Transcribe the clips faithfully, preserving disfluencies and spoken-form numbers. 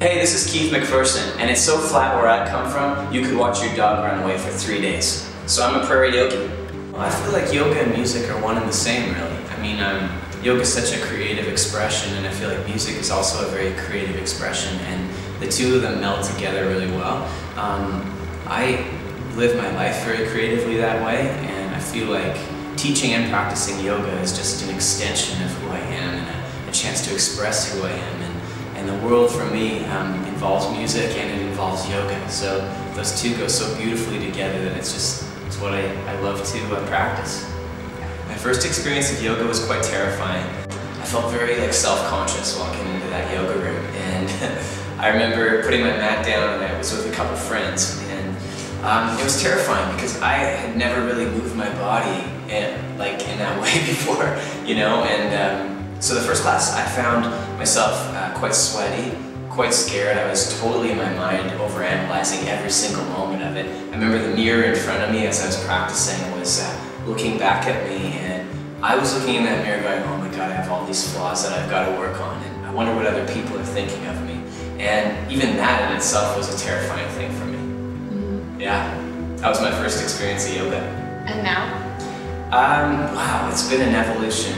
Hey, this is Keith Macpherson, and it's so flat where I come from, you could watch your dog run away for three days. So I'm a prairie yogi. Well, I feel like yoga and music are one and the same, really. I mean, um, yoga is such a creative expression, and I feel like music is also a very creative expression, and the two of them meld together really well. Um, I live my life very creatively that way, and I feel like teaching and practicing yoga is just an extension of who I am, and a, a chance to express who I am. And, And the world for me um, involves music and it involves yoga. So those two go so beautifully together that it's just it's what I, I love to uh, practice. My first experience of yoga was quite terrifying. I felt very like self-conscious walking into that yoga room, and I remember putting my mat down and I was with a couple friends, and um, it was terrifying because I had never really moved my body in, like in that way before, you know. And um, So the first class, I found myself uh, quite sweaty, quite scared. I was totally in my mind overanalyzing every single moment of it. I remember the mirror in front of me as I was practicing was uh, looking back at me, and I was looking in that mirror going, oh my God, I have all these flaws that I've got to work on, and I wonder what other people are thinking of me. And even that in itself was a terrifying thing for me. Mm-hmm. Yeah, that was my first experience of yoga. And now? Um, wow, it's been an evolution.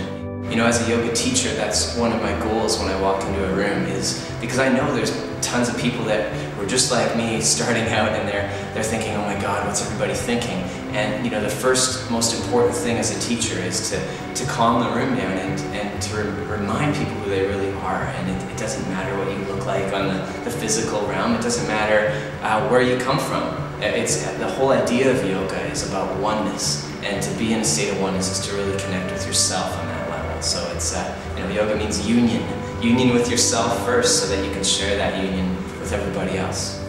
You know, as a yoga teacher, that's one of my goals when I walk into a room, is because I know there's tons of people that were just like me starting out, and they're, they're thinking, oh my God, what's everybody thinking? And you know, the first most important thing as a teacher is to, to calm the room down and, and to re remind people who they really are. And it, it doesn't matter what you look like on the, the physical realm. It doesn't matter uh, where you come from. It's, the whole idea of yoga is about oneness, and to be in a state of oneness is to really connect with yourself on that level. So it's, uh, you know, yoga means union, union with yourself first, so that you can share that union with everybody else.